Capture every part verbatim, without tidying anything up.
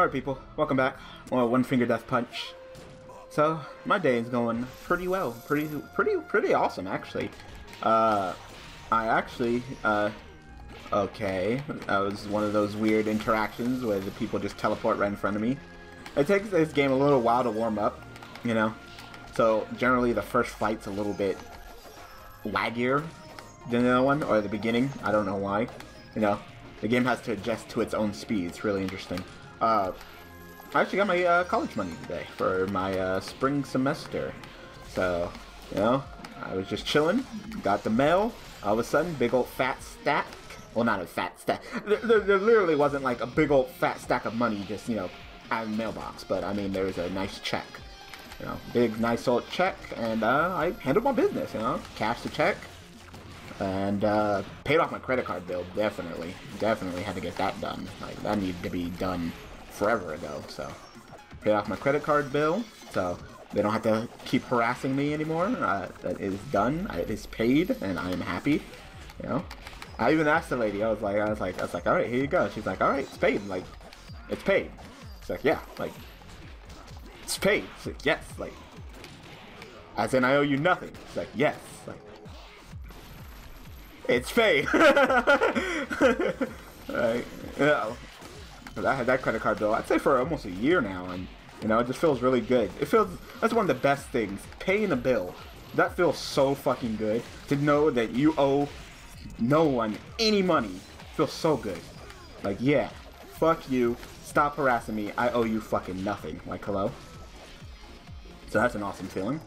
Alright people, welcome back. Well, One Finger Death Punch. So, my day is going pretty well. Pretty, pretty, pretty awesome, actually. Uh, I actually, uh, okay. That was one of those weird interactions where the people just teleport right in front of me. It takes this game a little while to warm up, you know? So, generally the first fight's a little bit laggier than the other one, or the beginning. I don't know why. You know, the game has to adjust to its own speed. It's really interesting. Uh, I actually got my uh, college money today for my uh, spring semester. So, you know, I was just chilling, got the mail, all of a sudden, big old fat stack. Well, not a fat stack. There, there, there literally wasn't like a big old fat stack of money just, you know, out of the mailbox. But, I mean, there was a nice check. You know, big, nice old check. And uh, I handled my business, you know, cashed the check. And uh, paid off my credit card bill, definitely. Definitely had to get that done. Like, that needed to be done forever ago, so. Paid off my credit card bill, so they don't have to keep harassing me anymore. Uh, that is done, it is paid, and I am happy, you know. I even asked the lady, I was like, I was like, I was like, alright, here you go. She's like, alright, it's paid, like, it's paid. She's like, yeah, like, it's paid. She's like, yes, like, as in I owe you nothing. She's like, yes, like, it's fake. Right. You know, I had that credit card bill, I'd say for almost a year now, and, you know, it just feels really good. It feels, that's one of the best things, paying a bill. That feels so fucking good, to know that you owe no one any money. Feels so good. Like, yeah, fuck you, stop harassing me, I owe you fucking nothing. Like, hello? So that's an awesome feeling.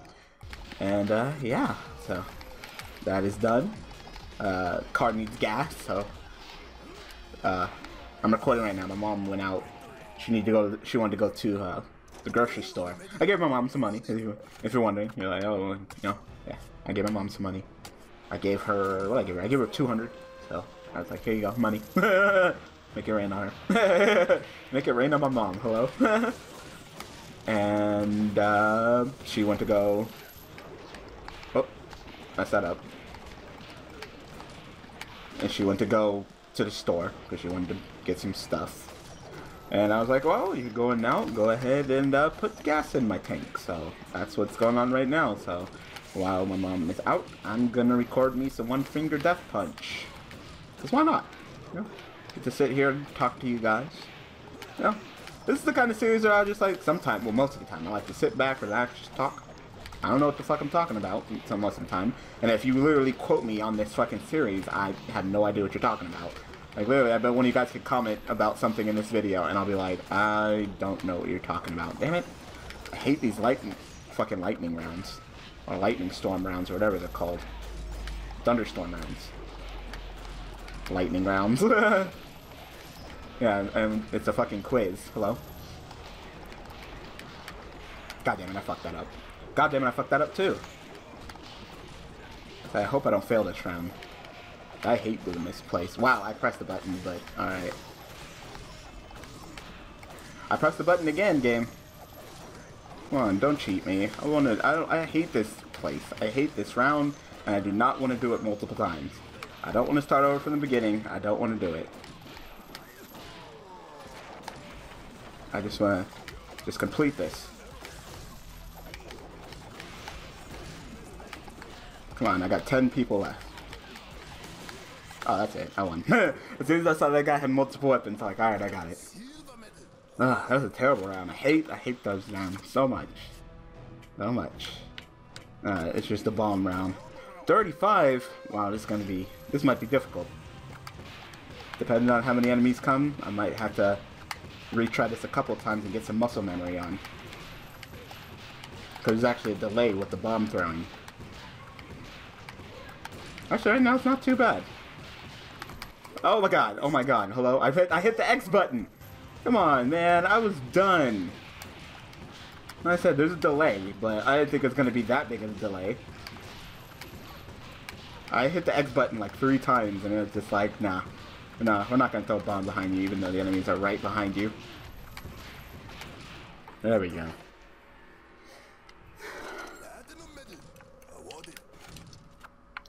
And, uh, yeah, so, that is done. Uh, car needs gas, so uh, I'm recording right now. My mom went out. She needed to go. To, she wanted to go to uh, the grocery store. I gave my mom some money. If, you, if you're wondering, you're like, oh, no, yeah. I gave my mom some money. I gave her. What did I give her? I gave her two hundred. So I was like, here you go, money. Make it rain on her. Make it rain on my mom. Hello. And uh, she went to go. Oh, messed that up. And she went to go to the store because she wanted to get some stuff. And I was like, well, you're going out, go ahead and uh, put gas in my tank. So that's what's going on right now. So while my mom is out, I'm going to record me some One Finger Death Punch. Because why not? You know, get to sit here and talk to you guys. You know, this is the kind of series where I just like, sometimes, well, most of the time, I like to sit back, relax, just talk. I don't know what the fuck I'm talking about most of the time. And if you literally quote me on this fucking series, I have no idea what you're talking about. Like, literally, I bet one of you guys could comment about something in this video, and I'll be like, I don't know what you're talking about. Damn it. I hate these lightning, fucking lightning rounds. Or lightning storm rounds, or whatever they're called. Thunderstorm rounds. Lightning rounds. Yeah, and it's a fucking quiz. Hello? God damn it, I fucked that up. God damn it, I fucked that up too. I hope I don't fail this round. I hate doing this place. Wow, I pressed the button, but alright. I pressed the button again, game. Come on, don't cheat me. I wanna I don't I hate this place. I hate this round, and I do not want to do it multiple times. I don't want to start over from the beginning. I don't want to do it. I just wanna just complete this. Come on, I got ten people left. Oh, that's it. I won. As soon as I saw that guy had multiple weapons, I was like, alright, I got it. Ugh, that was a terrible round. I hate, I hate those rounds so much. So much. Uh, it's just a bomb round. thirty-five? Wow, this is gonna be, this might be difficult. Depending on how many enemies come, I might have to retry this a couple times and get some muscle memory on. Because there's actually a delay with the bomb throwing. Actually, right now it's not too bad. Oh my god, oh my god, hello? I hit, I hit the X button! Come on, man, I was done! Like I said, there's a delay, but I didn't think it was going to be that big of a delay. I hit the X button like three times, and it was just like, nah. Nah, we're not going to throw a bomb behind you, even though the enemies are right behind you. There we go.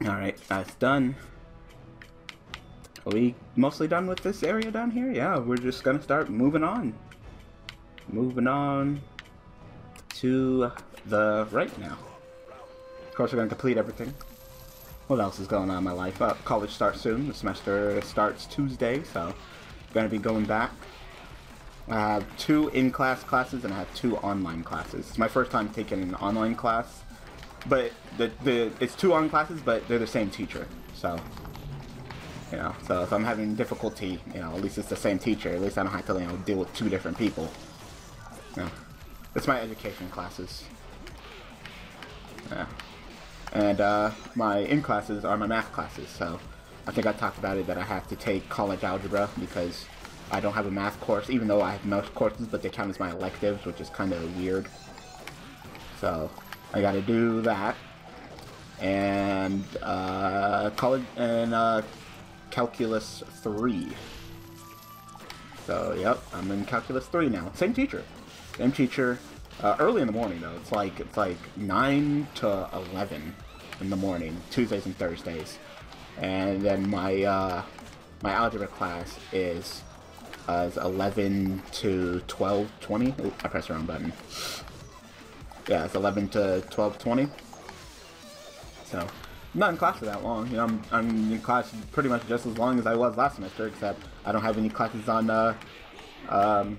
Alright, that's done. Are we mostly done with this area down here? Yeah, we're just gonna start moving on. moving on to the right now. Of course, we're going to complete everything. What else is going on in my life? Uh, college starts soon. The semester starts Tuesday, so I'm going to be going back. I have two in-class classes, and I have two online classes. It's my first time taking an online class, but the, the it's two online classes, but they're the same teacher. So, you know, so if I'm having difficulty, you know, at least it's the same teacher. At least I don't have to, you know, deal with two different people. You know, it's my education classes. Yeah. And uh, my in-classes are my math classes, so I think I talked about it that I have to take college algebra because I don't have a math course, even though I have most courses, but they count as my electives, which is kind of weird. So I gotta do that. And uh, college and uh, calculus three. So yep, I'm in calculus three now. Same teacher, same teacher. Uh, early in the morning though, it's like it's like nine to eleven in the morning, Tuesdays and Thursdays, and then my uh, my algebra class is uh, is eleven to twelve twenty. Ooh, I pressed the wrong button. Yeah, it's eleven to twelve twenty. So I'm not in class for that long. You know, I'm I'm in class pretty much just as long as I was last semester, except I don't have any classes on uh, um.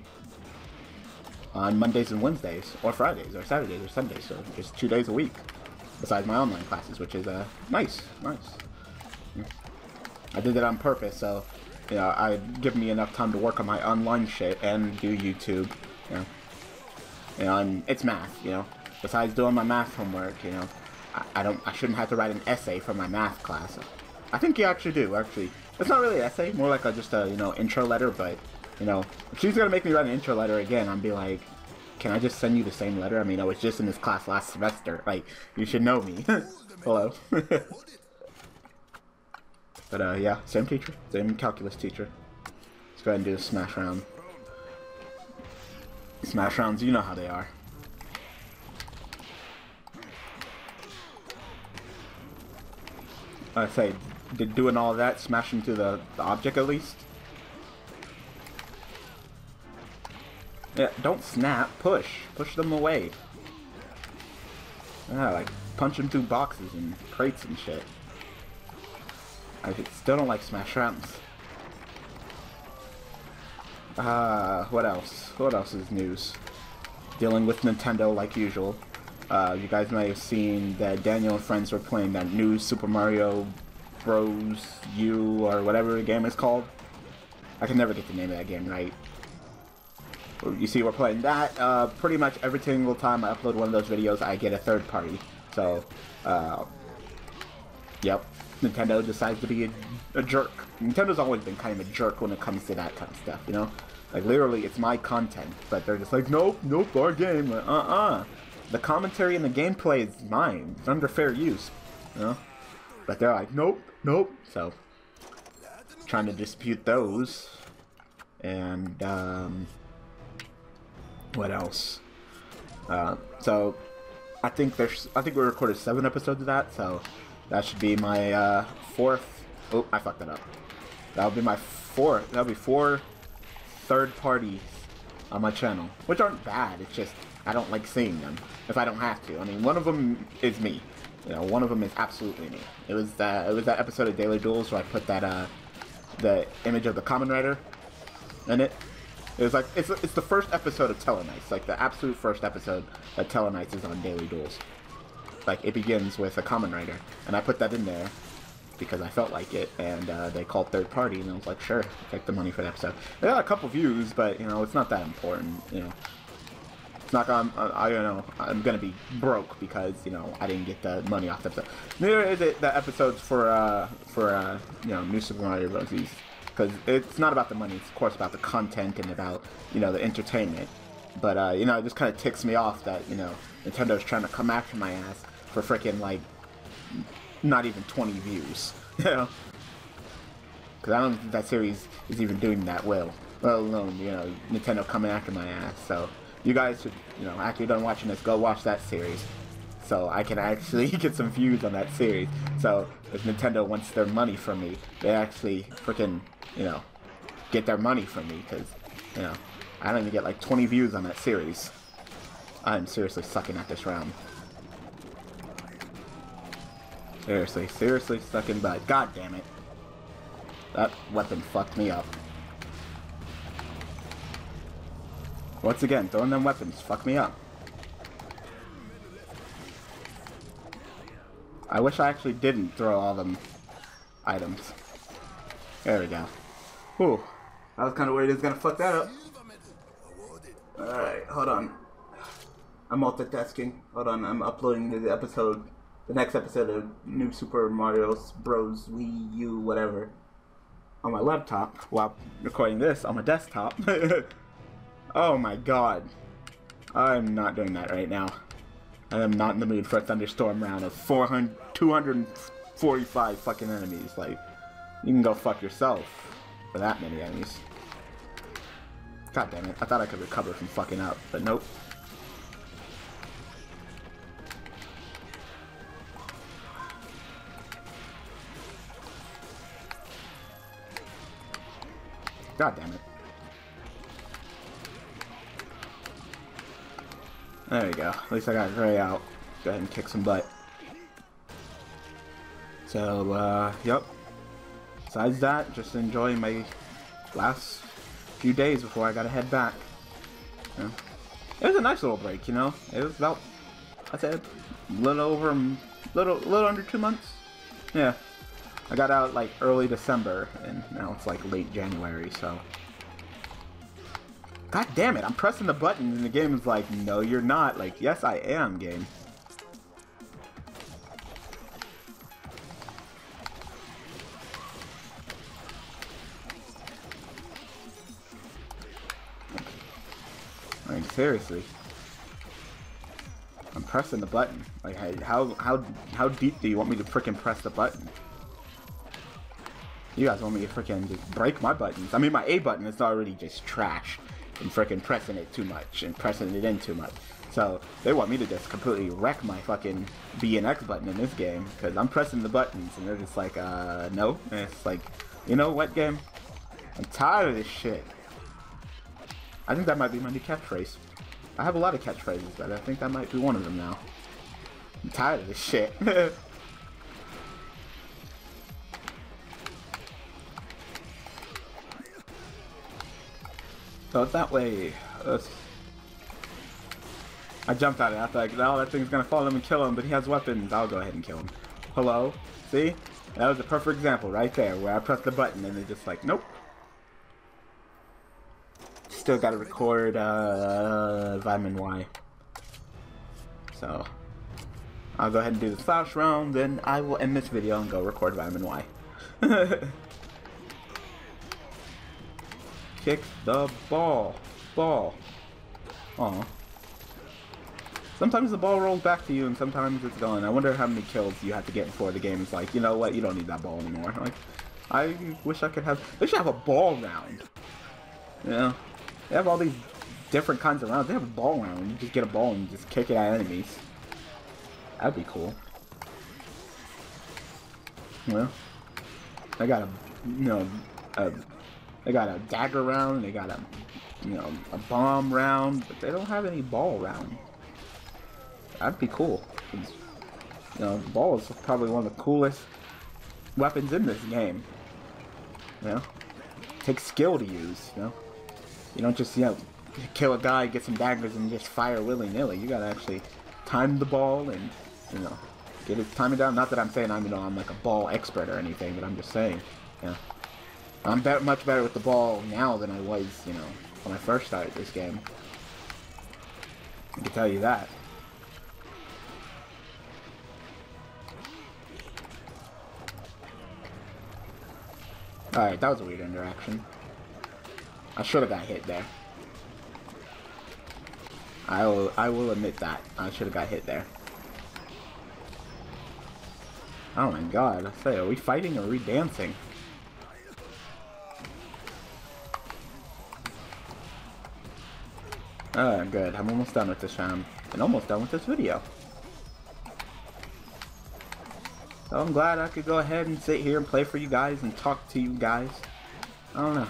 on Mondays and Wednesdays, or Fridays, or Saturdays, or Sundays, so just two days a week, besides my online classes, which is uh, nice, nice. I did that on purpose, so, you know, I'd give me enough time to work on my online shit, and do YouTube, you know, you know and it's math, you know, besides doing my math homework, you know, I, I don't, I shouldn't have to write an essay for my math class. I think you actually do, actually. It's not really an essay, more like a, just a, you know, intro letter, but you know, if she's gonna make me write an intro letter again, I'd be like, can I just send you the same letter? I mean, I was just in this class last semester. Like, you should know me. Hello. But, uh, yeah, same teacher. Same calculus teacher. Let's go ahead and do a smash round. Smash rounds, you know how they are. I say, did doing all that, smashing through the, the object at least? Yeah, don't snap. Push. Push them away. Yeah, like, punch them through boxes and crates and shit. I still don't like smash rounds. Uh, what else? What else is news? Dealing with Nintendo like usual. Uh, you guys may have seen that Daniel and friends were playing that new Super Mario Bros. U or whatever the game is called. I can never get the name of that game right. You see, we're playing that. Uh, pretty much every single time I upload one of those videos, I get a third party. So, uh, yep. Nintendo decides to be a, a jerk. Nintendo's always been kind of a jerk when it comes to that kind of stuff, you know? Like, literally, it's my content, but they're just like, nope, nope, our game. Uh-uh. The commentary and the gameplay is mine. It's under fair use, you know? But they're like, nope, nope. So, trying to dispute those. And, um... what else? Uh, so, I think there's. I think we recorded seven episodes of that, so that should be my uh, fourth. Oh, I fucked that up. That'll be my fourth. That'll be four third parties on my channel, which aren't bad. It's just I don't like seeing them if I don't have to. I mean, one of them is me. You know, one of them is absolutely me. It was that. It was that episode of Daily Duels where I put that uh, the image of the Kamen Rider in it. It was like, it's, it's the first episode of Telenights, like the absolute first episode that Telenights is on Daily Duels. Like, it begins with a Kamen Rider, and I put that in there because I felt like it, and uh, they called third party, and I was like, sure, take the money for the episode. They got a couple views, but, you know, it's not that important, you know. It's not gonna, I, I don't know, I'm gonna be broke because, you know, I didn't get the money off the episode. Neither is it the episodes for, uh, for, uh, you know, New Super Mario Bros. U. Because it's not about the money, it's of course about the content and about, you know, the entertainment. But, uh, you know, it just kind of ticks me off that, you know, Nintendo's trying to come after my ass for freaking, like, not even twenty views, you know? Because I don't think that series is even doing that well, let alone, you know, Nintendo coming after my ass. So, you guys should, you know, after you're done watching this, go watch that series. So I can actually get some views on that series. So if Nintendo wants their money from me, they actually freaking, you know, get their money from me because, you know, I don't even get like twenty views on that series. I'm seriously sucking at this round. Seriously, seriously sucking butt. God damn it. That weapon fucked me up. Once again, throwing them weapons fuck me up. I wish I actually didn't throw all them items. There we go. Whew. I was kind of worried it was going to fuck that up. Alright, hold on. I'm multitasking. Hold on, I'm uploading the episode, the next episode of New Super Mario Bros. Wii U, whatever, on my laptop while recording this on my desktop. Oh my god. I'm not doing that right now. I am not in the mood for a thunderstorm round of four hundred, two hundred forty-five fucking enemies. Like, you can go fuck yourself for that many enemies. God damn it! I thought I could recover from fucking up, but nope. God damn it! There we go. At least I got Gray out. Go ahead and kick some butt. So, uh, yep. Besides that, just enjoying my last few days before I gotta head back. Yeah. It was a nice little break, you know. It was about, I said, a little over, little, little under two months. Yeah. I got out like early December, and now it's like late January, so. God damn it, I'm pressing the buttons and the game is like, no you're not. Like, yes I am, game. I mean, seriously. I'm pressing the button. Like, how how how deep do you want me to frickin' press the button? You guys want me to frickin' just break my buttons. I mean, my A button is already just trashed. And freaking pressing it too much, and pressing it in too much. So they want me to just completely wreck my fucking B and X button in this game because I'm pressing the buttons, and they're just like, uh, no. And it's like, you know what, game? I'm tired of this shit. I think that might be my new catchphrase. I have a lot of catchphrases, but I think that might be one of them now. I'm tired of this shit. So it's that way. Let's... I jumped at it. I thought, no, that thing's gonna follow him and kill him, but he has weapons. I'll go ahead and kill him. Hello? See? That was a perfect example right there where I pressed the button and they're just like, nope. Still gotta record uh, Vitamin Y. So I'll go ahead and do the slash round, then I will end this video and go record Vitamin Y. Kick the ball. Ball. Aw. Sometimes the ball rolls back to you and sometimes it's gone. I wonder how many kills you have to get before the game is like, you know what, you don't need that ball anymore. Like, I wish I could have... They should have a ball round. You know? They have all these different kinds of rounds. They have a ball round. You just get a ball and just kick it at enemies. That'd be cool. Well, I got a... You know, a... They got a dagger round, they got a, you know, a bomb round, but they don't have any ball round. That'd be cool. You know, the ball is probably one of the coolest weapons in this game. You know, it takes skill to use. You know, you don't just, you know, kill a guy, get some daggers, and just fire willy-nilly. You gotta actually time the ball and, you know, get it timing down. Not that I'm saying I'm, you know, I'm like a ball expert or anything, but I'm just saying, you know. I'm be much better with the ball now than I was, you know, when I first started this game. I can tell you that. Alright, that was a weird interaction. I should have got hit there. I will, I will admit that. I should have got hit there. Oh my god, I say, are we fighting or are we dancing? Alright, good. I'm almost done with this round, and almost done with this video. So I'm glad I could go ahead and sit here and play for you guys and talk to you guys. I don't know.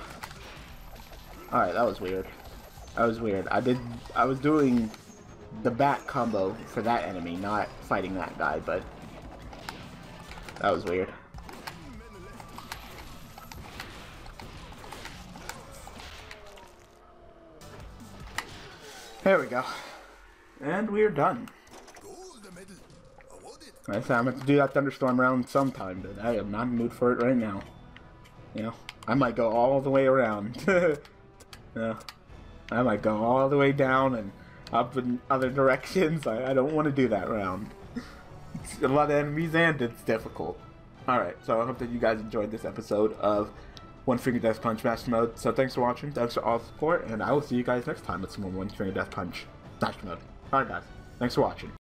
Alright, that was weird. That was weird. I did. I was doing the back combo for that enemy, not fighting that guy, but that was weird. There we go. And we're done. I said I'm going to do that thunderstorm round sometime, but I am not in the mood for it right now. You know, I might go all the way around. Yeah. I might go all the way down and up in other directions. I, I don't want to do that round. It's a lot of enemies and it's difficult. Alright, so I hope that you guys enjoyed this episode of One Finger Death Punch Master Mode. So thanks for watching, thanks for all the support, and I will see you guys next time with some more One Finger Death Punch Master Mode. Alright guys, thanks for watching.